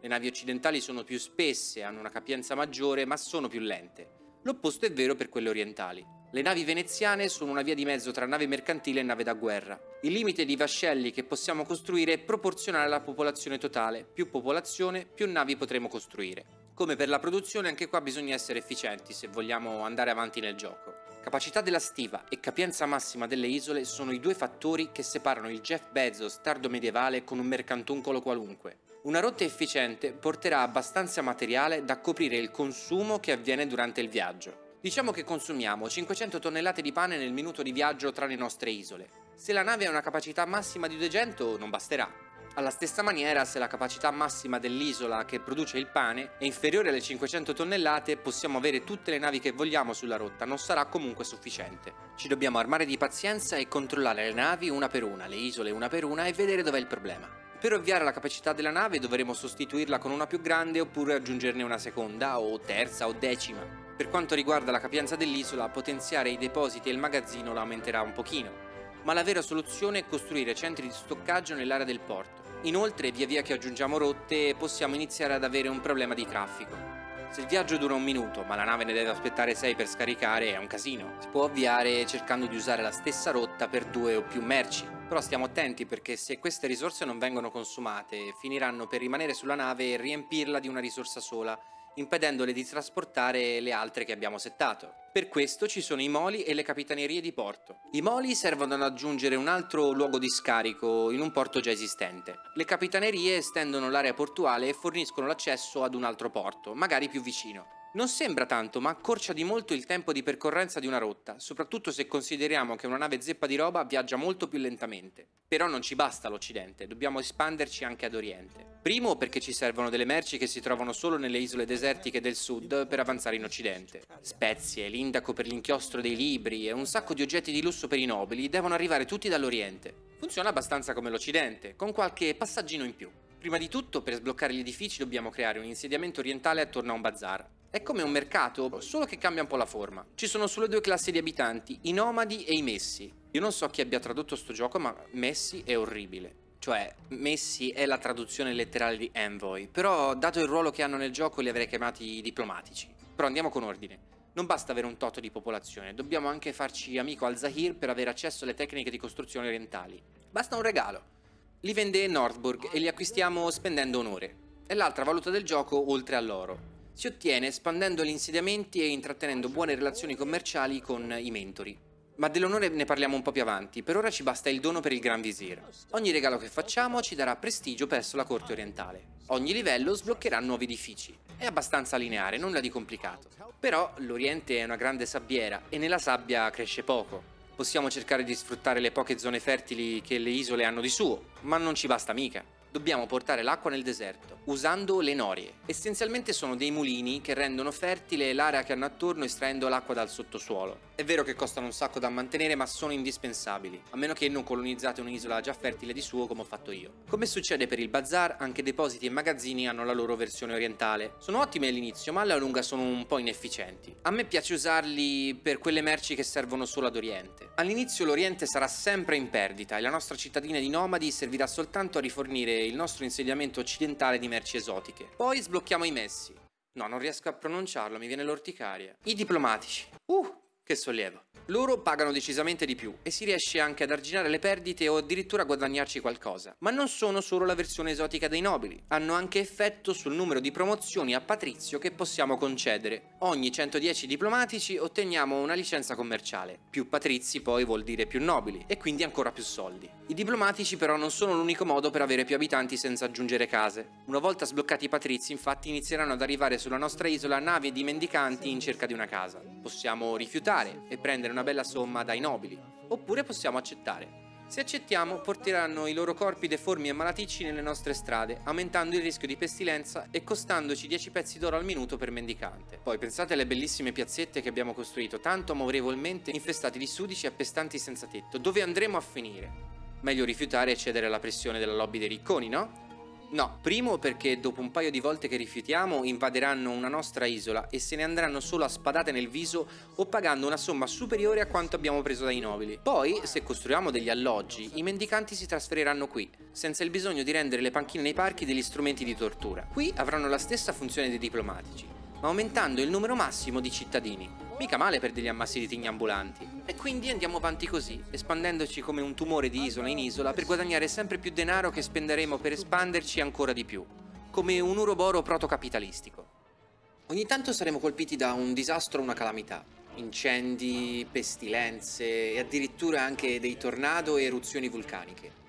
Le navi occidentali sono più spesse, hanno una capienza maggiore ma sono più lente. L'opposto è vero per quelle orientali. Le navi veneziane sono una via di mezzo tra nave mercantile e nave da guerra. Il limite di vascelli che possiamo costruire è proporzionale alla popolazione totale, più popolazione più navi potremo costruire. Come per la produzione anche qua bisogna essere efficienti se vogliamo andare avanti nel gioco. Capacità della stiva e capienza massima delle isole sono i due fattori che separano il Jeff Bezos tardo medievale con un mercantuncolo qualunque. Una rotta efficiente porterà abbastanza materiale da coprire il consumo che avviene durante il viaggio. Diciamo che consumiamo cinquecento tonnellate di pane nel minuto di viaggio tra le nostre isole. Se la nave ha una capacità massima di duecento non basterà. Alla stessa maniera, se la capacità massima dell'isola che produce il pane è inferiore alle cinquecento tonnellate, possiamo avere tutte le navi che vogliamo sulla rotta, non sarà comunque sufficiente. Ci dobbiamo armare di pazienza e controllare le navi una per una, le isole una per una e vedere dov'è il problema. Per ovviare alla capacità della nave dovremo sostituirla con una più grande oppure aggiungerne una seconda o terza o decima. Per quanto riguarda la capienza dell'isola, potenziare i depositi e il magazzino lo aumenterà un pochino. Ma la vera soluzione è costruire centri di stoccaggio nell'area del porto. Inoltre, via via che aggiungiamo rotte, possiamo iniziare ad avere un problema di traffico. Se il viaggio dura un minuto, ma la nave ne deve aspettare sei per scaricare, è un casino. Si può ovviare cercando di usare la stessa rotta per due o più merci. Però stiamo attenti perché se queste risorse non vengono consumate, finiranno per rimanere sulla nave e riempirla di una risorsa sola, impedendole di trasportare le altre che abbiamo settato. Per questo ci sono i moli e le capitanerie di porto. I moli servono ad aggiungere un altro luogo di scarico in un porto già esistente. Le capitanerie estendono l'area portuale e forniscono l'accesso ad un altro porto, magari più vicino. Non sembra tanto, ma accorcia di molto il tempo di percorrenza di una rotta, soprattutto se consideriamo che una nave zeppa di roba viaggia molto più lentamente. Però non ci basta l'Occidente, dobbiamo espanderci anche ad Oriente. Primo perché ci servono delle merci che si trovano solo nelle isole desertiche del sud per avanzare in Occidente. Spezie, l'indaco per l'inchiostro dei libri e un sacco di oggetti di lusso per i nobili devono arrivare tutti dall'Oriente. Funziona abbastanza come l'Occidente, con qualche passaggino in più. Prima di tutto, per sbloccare gli edifici dobbiamo creare un insediamento orientale attorno a un bazar. È come un mercato, solo che cambia un po' la forma. Ci sono solo due classi di abitanti, i nomadi e i messi. Io non so chi abbia tradotto sto gioco, ma messi è orribile. Cioè, messi è la traduzione letterale di envoy, però dato il ruolo che hanno nel gioco li avrei chiamati diplomatici. Però andiamo con ordine. Non basta avere un tot di popolazione, dobbiamo anche farci amico al Zahir per avere accesso alle tecniche di costruzione orientali. Basta un regalo. Li vende Northburg e li acquistiamo spendendo un'ore. È l'altra valuta del gioco oltre all'oro. Si ottiene espandendo gli insediamenti e intrattenendo buone relazioni commerciali con i mentori. Ma dell'onore ne parliamo un po' più avanti, per ora ci basta il dono per il Gran Vizir. Ogni regalo che facciamo ci darà prestigio presso la corte orientale. Ogni livello sbloccherà nuovi edifici. È abbastanza lineare, nulla di complicato. Però l'Oriente è una grande sabbiera e nella sabbia cresce poco. Possiamo cercare di sfruttare le poche zone fertili che le isole hanno di suo, ma non ci basta mica. Dobbiamo portare l'acqua nel deserto, usando le norie. Essenzialmente sono dei mulini che rendono fertile l'area che hanno attorno estraendo l'acqua dal sottosuolo. È vero che costano un sacco da mantenere, ma sono indispensabili, a meno che non colonizzate un'isola già fertile di suo come ho fatto io. Come succede per il bazar, anche depositi e magazzini hanno la loro versione orientale. Sono ottimi all'inizio, ma alla lunga sono un po' inefficienti. A me piace usarli per quelle merci che servono solo ad Oriente. All'inizio l'Oriente sarà sempre in perdita e la nostra cittadina di nomadi servirà soltanto a rifornire il nostro insediamento occidentale di merci esotiche. Poi sblocchiamo i messi. No, non riesco a pronunciarlo, mi viene l'orticaria. I diplomatici. Uh, che sollievo. Loro pagano decisamente di più e si riesce anche ad arginare le perdite o addirittura a guadagnarci qualcosa. Ma non sono solo la versione esotica dei nobili, hanno anche effetto sul numero di promozioni a patrizio che possiamo concedere. Ogni centodieci diplomatici otteniamo una licenza commerciale. Più patrizi poi vuol dire più nobili e quindi ancora più soldi. I diplomatici però non sono l'unico modo per avere più abitanti senza aggiungere case. Una volta sbloccati i patrizi infatti inizieranno ad arrivare sulla nostra isola navi di mendicanti in cerca di una casa. Possiamo rifiutare e prendere una bella somma dai nobili, oppure possiamo accettare. Se accettiamo, porteranno i loro corpi deformi e malaticci nelle nostre strade, aumentando il rischio di pestilenza e costandoci dieci pezzi d'oro al minuto per mendicante. Poi pensate alle bellissime piazzette che abbiamo costruito, tanto amorevolmente infestate di sudici e appestanti senza tetto. Dove andremo a finire? Meglio rifiutare e cedere alla pressione della lobby dei ricconi, no? No, primo perché dopo un paio di volte che rifiutiamo invaderanno una nostra isola e se ne andranno solo a spadate nel viso o pagando una somma superiore a quanto abbiamo preso dai nobili. Poi, se costruiamo degli alloggi, i mendicanti si trasferiranno qui, senza il bisogno di rendere le panchine nei parchi degli strumenti di tortura. Qui avranno la stessa funzione dei diplomatici, ma aumentando il numero massimo di cittadini. Mica male per degli ammassi di tigni ambulanti. E quindi andiamo avanti così, espandendoci come un tumore di isola in isola per guadagnare sempre più denaro che spenderemo per espanderci ancora di più, come un uroboro protocapitalistico. Ogni tanto saremo colpiti da un disastro o una calamità, incendi, pestilenze e addirittura anche dei tornado e eruzioni vulcaniche.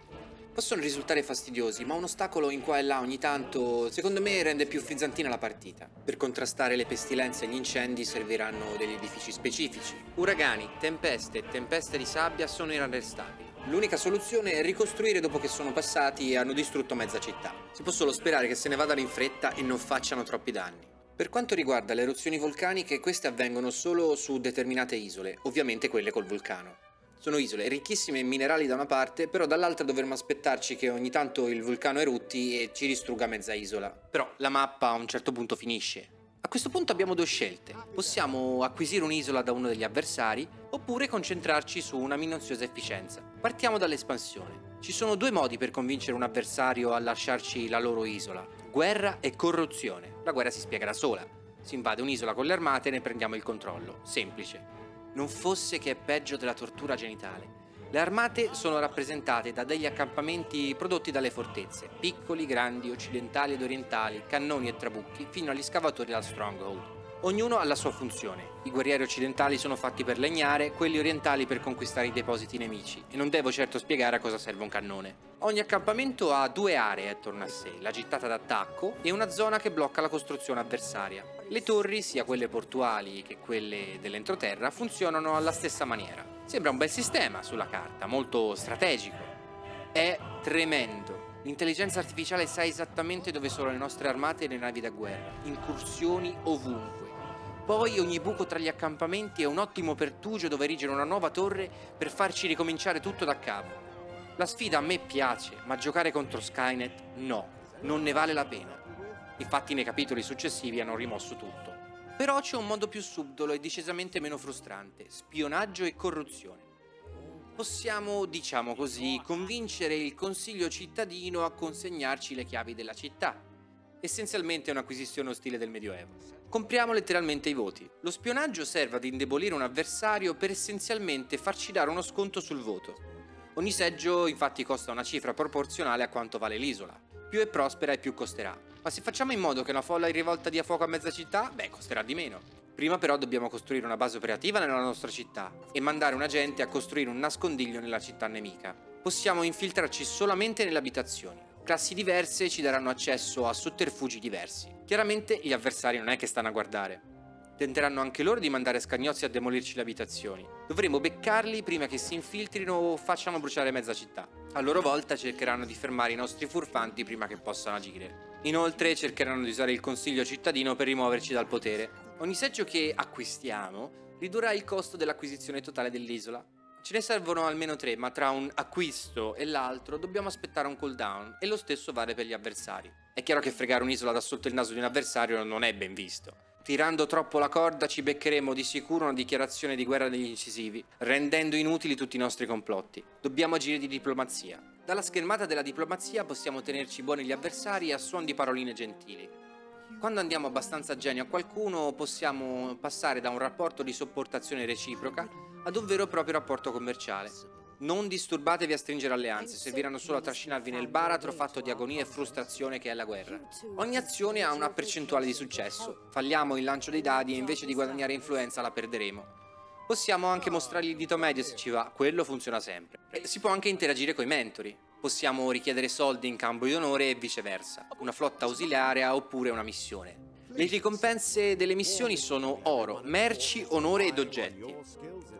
Possono risultare fastidiosi, ma un ostacolo in qua e là ogni tanto, secondo me, rende più frizzantina la partita. Per contrastare le pestilenze e gli incendi serviranno degli edifici specifici. Uragani, tempeste e tempeste di sabbia sono inarrestabili. L'unica soluzione è ricostruire dopo che sono passati e hanno distrutto mezza città. Si può solo sperare che se ne vadano in fretta e non facciano troppi danni. Per quanto riguarda le eruzioni vulcaniche, queste avvengono solo su determinate isole, ovviamente quelle col vulcano. Sono isole ricchissime in minerali da una parte, però dall'altra dovremmo aspettarci che ogni tanto il vulcano erutti e ci distrugga mezza isola. Però la mappa a un certo punto finisce. A questo punto abbiamo due scelte. Possiamo acquisire un'isola da uno degli avversari, oppure concentrarci su una minuziosa efficienza. Partiamo dall'espansione. Ci sono due modi per convincere un avversario a lasciarci la loro isola: guerra e corruzione. La guerra si spiega da sola. Si invade un'isola con le armate e ne prendiamo il controllo. Semplice. Non fosse che è peggio della tortura genitale. Le armate sono rappresentate da degli accampamenti prodotti dalle fortezze, piccoli, grandi, occidentali ed orientali, cannoni e trabucchi, fino agli scavatori della Stronghold. Ognuno ha la sua funzione. I guerrieri occidentali sono fatti per legnare, quelli orientali per conquistare i depositi nemici, e non devo certo spiegare a cosa serve un cannone. Ogni accampamento ha due aree attorno a sé, la gittata d'attacco e una zona che blocca la costruzione avversaria. Le torri, sia quelle portuali che quelle dell'entroterra, funzionano alla stessa maniera. Sembra un bel sistema sulla carta, molto strategico. È tremendo. L'intelligenza artificiale sa esattamente dove sono le nostre armate e le navi da guerra. Incursioni ovunque. Poi ogni buco tra gli accampamenti è un ottimo pertugio dove erigere una nuova torre per farci ricominciare tutto da capo. La sfida a me piace, ma giocare contro Skynet no, non ne vale la pena. Infatti nei capitoli successivi hanno rimosso tutto. Però c'è un modo più subdolo e decisamente meno frustrante: spionaggio e corruzione. Possiamo, diciamo così, convincere il consiglio cittadino a consegnarci le chiavi della città. Essenzialmente è un'acquisizione ostile del Medioevo. Compriamo letteralmente i voti. Lo spionaggio serve ad indebolire un avversario per essenzialmente farci dare uno sconto sul voto. Ogni seggio infatti costa una cifra proporzionale a quanto vale l'isola. Più è prospera e più costerà. Ma se facciamo in modo che una folla in rivolta dia fuoco a mezza città, beh, costerà di meno. Prima però dobbiamo costruire una base operativa nella nostra città e mandare un agente a costruire un nascondiglio nella città nemica. Possiamo infiltrarci solamente nelle abitazioni. Classi diverse ci daranno accesso a sotterfugi diversi. Chiaramente gli avversari non è che stanno a guardare. Tenteranno anche loro di mandare scagnozzi a demolirci le abitazioni. Dovremo beccarli prima che si infiltrino o facciano bruciare mezza città. A loro volta cercheranno di fermare i nostri furfanti prima che possano agire. Inoltre cercheranno di usare il consiglio cittadino per rimuoverci dal potere. Ogni seggio che acquistiamo ridurrà il costo dell'acquisizione totale dell'isola. Ce ne servono almeno tre, ma tra un acquisto e l'altro dobbiamo aspettare un cooldown, e lo stesso vale per gli avversari. È chiaro che fregare un'isola da sotto il naso di un avversario non è ben visto. Tirando troppo la corda ci beccheremo di sicuro una dichiarazione di guerra degli incisivi, rendendo inutili tutti i nostri complotti. Dobbiamo agire di diplomazia. Dalla schermata della diplomazia possiamo tenerci buoni gli avversari a suon di paroline gentili. Quando andiamo abbastanza genio a qualcuno, possiamo passare da un rapporto di sopportazione reciproca ad un vero e proprio rapporto commerciale. Non disturbatevi a stringere alleanze, serviranno solo a trascinarvi nel baratro fatto di agonia e frustrazione che è la guerra. Ogni azione ha una percentuale di successo. Falliamo il lancio dei dadi e invece di guadagnare influenza la perderemo. Possiamo anche mostrargli il dito medio se ci va, quello funziona sempre. E si può anche interagire coi mentori. Possiamo richiedere soldi in cambio di onore e viceversa, una flotta ausiliaria oppure una missione. Le ricompense delle missioni sono oro, merci, onore ed oggetti.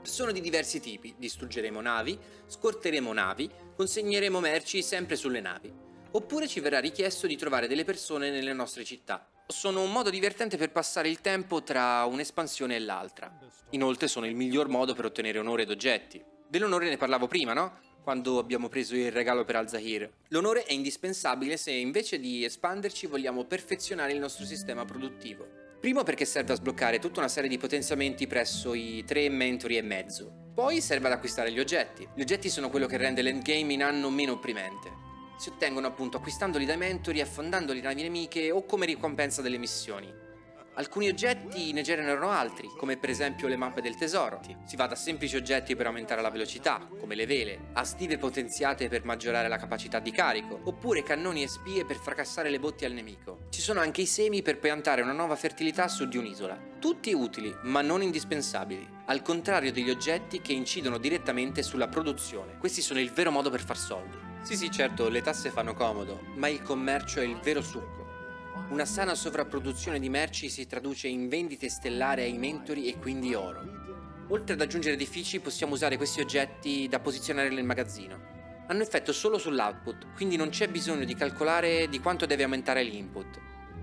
Sono di diversi tipi: distruggeremo navi, scorteremo navi, consegneremo merci sempre sulle navi. Oppure ci verrà richiesto di trovare delle persone nelle nostre città. Sono un modo divertente per passare il tempo tra un'espansione e l'altra. Inoltre sono il miglior modo per ottenere onore ed oggetti. Dell'onore ne parlavo prima, no? Quando abbiamo preso il regalo per Al-Zahir. L'onore è indispensabile se invece di espanderci vogliamo perfezionare il nostro sistema produttivo. Primo perché serve a sbloccare tutta una serie di potenziamenti presso i tre mentori e mezzo. Poi serve ad acquistare gli oggetti. Gli oggetti sono quello che rende l'endgame in Anno meno opprimente. Si ottengono appunto acquistandoli dai mentori, affondando le navi nemiche o come ricompensa delle missioni. Alcuni oggetti ne generano altri, come per esempio le mappe del tesoro. Si va da semplici oggetti per aumentare la velocità, come le vele, a stive potenziate per maggiorare la capacità di carico, oppure cannoni e spie per fracassare le botti al nemico. Ci sono anche i semi per piantare una nuova fertilità su di un'isola. Tutti utili, ma non indispensabili, al contrario degli oggetti che incidono direttamente sulla produzione. Questi sono il vero modo per far soldi. Sì sì, certo, le tasse fanno comodo, ma il commercio è il vero succo. Una sana sovrapproduzione di merci si traduce in vendite stellari ai mentori e quindi oro. Oltre ad aggiungere edifici, possiamo usare questi oggetti da posizionare nel magazzino. Hanno effetto solo sull'output, quindi non c'è bisogno di calcolare di quanto deve aumentare l'input.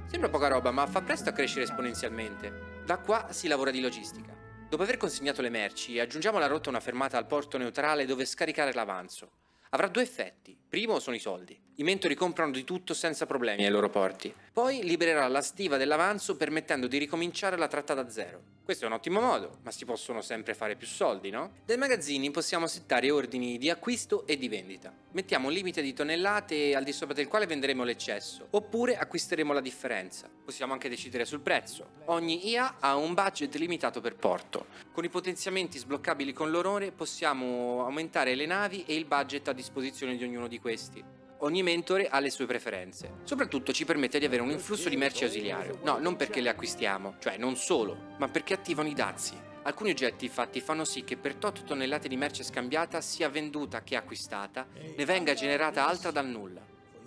Sembra poca roba, ma fa presto a crescere esponenzialmente. Da qua si lavora di logistica. Dopo aver consegnato le merci, aggiungiamo alla rotta una fermata al porto neutrale dove scaricare l'avanzo. Avrà due effetti. Primo sono i soldi. I mentori comprano di tutto senza problemi ai loro porti. Poi libererà la stiva dell'avanzo permettendo di ricominciare la tratta da zero. Questo è un ottimo modo, ma si possono sempre fare più soldi, no? Dai magazzini possiamo settare ordini di acquisto e di vendita. Mettiamo un limite di tonnellate al di sopra del quale venderemo l'eccesso, oppure acquisteremo la differenza. Possiamo anche decidere sul prezzo. Ogni I A ha un budget limitato per porto. Con i potenziamenti sbloccabili con l'orone possiamo aumentare le navi e il budget a disposizione di ognuno di questi. Ogni mentore ha le sue preferenze. Soprattutto ci permette di avere un influsso di merci ausiliario. No, non perché le acquistiamo, cioè non solo, ma perché attivano i dazi. Alcuni oggetti infatti fanno sì che per tot tonnellate di merce scambiata, sia venduta che acquistata, ne venga generata altra dal nulla.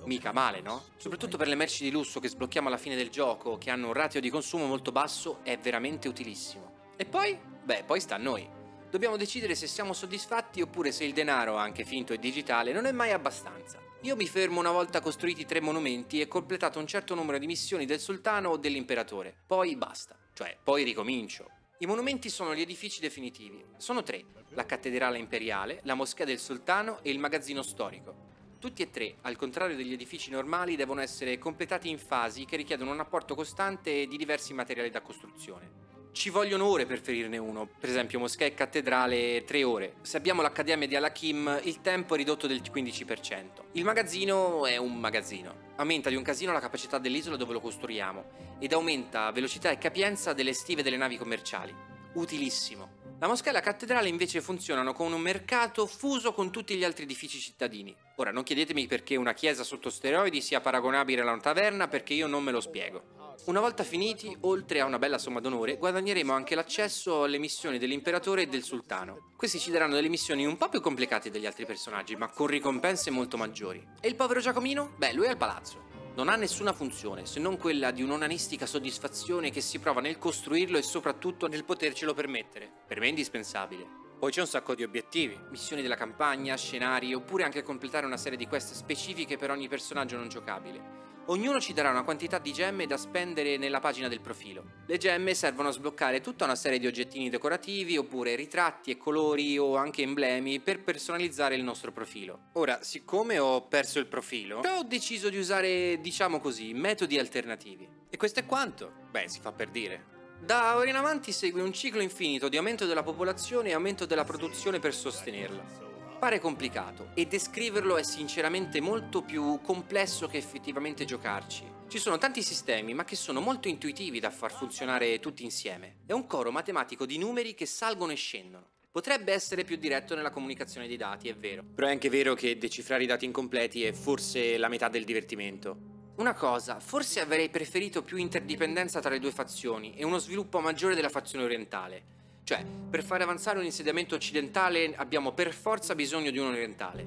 Mica male, no? Soprattutto per le merci di lusso che sblocchiamo alla fine del gioco, che hanno un ratio di consumo molto basso, è veramente utilissimo. E poi? Beh, poi sta a noi. Dobbiamo decidere se siamo soddisfatti oppure se il denaro, anche finto e digitale, non è mai abbastanza. Io mi fermo una volta costruiti tre monumenti e completato un certo numero di missioni del sultano o dell'imperatore. Poi basta, cioè poi ricomincio. I monumenti sono gli edifici definitivi. Sono tre: la cattedrale imperiale, la moschea del sultano e il magazzino storico. Tutti e tre, al contrario degli edifici normali, devono essere completati in fasi che richiedono un apporto costante di diversi materiali da costruzione. Ci vogliono ore per ferirne uno, per esempio moschea e cattedrale tre ore. Se abbiamo l'accademia di Al-Hakim il tempo è ridotto del quindici per cento. Il magazzino è un magazzino. Aumenta di un casino la capacità dell'isola dove lo costruiamo ed aumenta velocità e capienza delle stive delle navi commerciali. Utilissimo. La moschea e la cattedrale invece funzionano con un mercato fuso con tutti gli altri edifici cittadini. Ora non chiedetemi perché una chiesa sotto steroidi sia paragonabile alla taverna, perché io non me lo spiego. Una volta finiti, oltre a una bella somma d'onore, guadagneremo anche l'accesso alle missioni dell'imperatore e del sultano. Questi ci daranno delle missioni un po' più complicate degli altri personaggi, ma con ricompense molto maggiori. E il povero Giacomino? Beh, lui è al palazzo. Non ha nessuna funzione, se non quella di un'onanistica soddisfazione che si prova nel costruirlo e soprattutto nel potercelo permettere. Per me è indispensabile. Poi c'è un sacco di obiettivi, missioni della campagna, scenari, oppure anche completare una serie di quest specifiche per ogni personaggio non giocabile. Ognuno ci darà una quantità di gemme da spendere nella pagina del profilo. Le gemme servono a sbloccare tutta una serie di oggettini decorativi, oppure ritratti e colori o anche emblemi per personalizzare il nostro profilo. Ora, siccome ho perso il profilo, ho deciso di usare, diciamo così, metodi alternativi. E questo è quanto? Beh, si fa per dire. Da ora in avanti segue un ciclo infinito di aumento della popolazione e aumento della produzione per sostenerla. Pare complicato e descriverlo è sinceramente molto più complesso che effettivamente giocarci. Ci sono tanti sistemi ma che sono molto intuitivi da far funzionare tutti insieme. È un coro matematico di numeri che salgono e scendono. Potrebbe essere più diretto nella comunicazione dei dati, è vero. Però è anche vero che decifrare i dati incompleti è forse la metà del divertimento. Una cosa, forse avrei preferito più interdipendenza tra le due fazioni e uno sviluppo maggiore della fazione orientale. Cioè, per fare avanzare un insediamento occidentale abbiamo per forza bisogno di un orientale.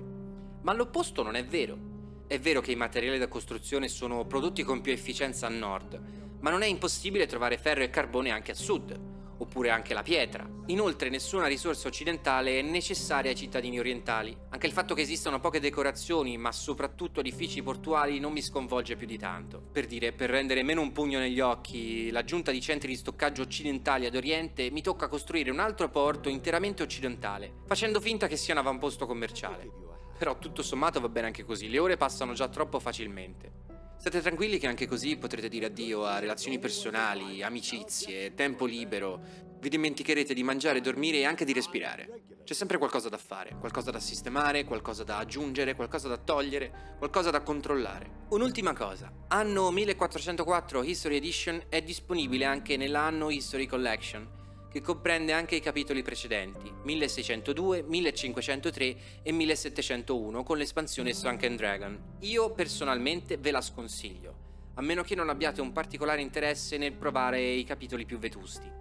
Ma l'opposto non è vero. È vero che i materiali da costruzione sono prodotti con più efficienza a nord, ma non è impossibile trovare ferro e carbone anche a sud, oppure anche la pietra. Inoltre nessuna risorsa occidentale è necessaria ai cittadini orientali. Anche il fatto che esistano poche decorazioni, ma soprattutto edifici portuali, non mi sconvolge più di tanto. Per dire, per rendere meno un pugno negli occhi, l'aggiunta di centri di stoccaggio occidentali ad oriente, mi tocca costruire un altro porto interamente occidentale, facendo finta che sia un avamposto commerciale. Però tutto sommato va bene anche così, le ore passano già troppo facilmente. State tranquilli che anche così potrete dire addio a relazioni personali, amicizie, tempo libero. Vi dimenticherete di mangiare, dormire e anche di respirare. C'è sempre qualcosa da fare, qualcosa da sistemare, qualcosa da aggiungere, qualcosa da togliere, qualcosa da controllare. Un'ultima cosa, Anno millequattrocentoquattro History Edition è disponibile anche nell'Anno History Collection, che comprende anche i capitoli precedenti, milleseicentodue, millecinquecentotre e millesettecentouno con l'espansione Sunken Dragon. Io personalmente ve la sconsiglio, a meno che non abbiate un particolare interesse nel provare i capitoli più vetusti.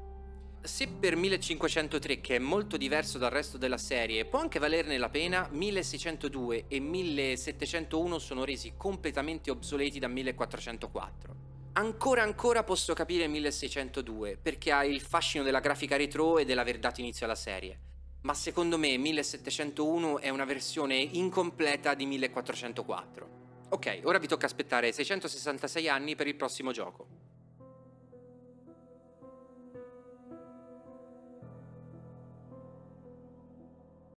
Se per millecinquecentotre, che è molto diverso dal resto della serie, può anche valerne la pena, milleseicentodue e millesettecentouno sono resi completamente obsoleti da millequattrocentoquattro. Ancora ancora posso capire milleseicentodue, perché ha il fascino della grafica retro e dell'aver dato inizio alla serie, ma secondo me millesettecentouno è una versione incompleta di millequattrocentoquattro. Ok, ora vi tocca aspettare seicentosessantasei anni per il prossimo gioco.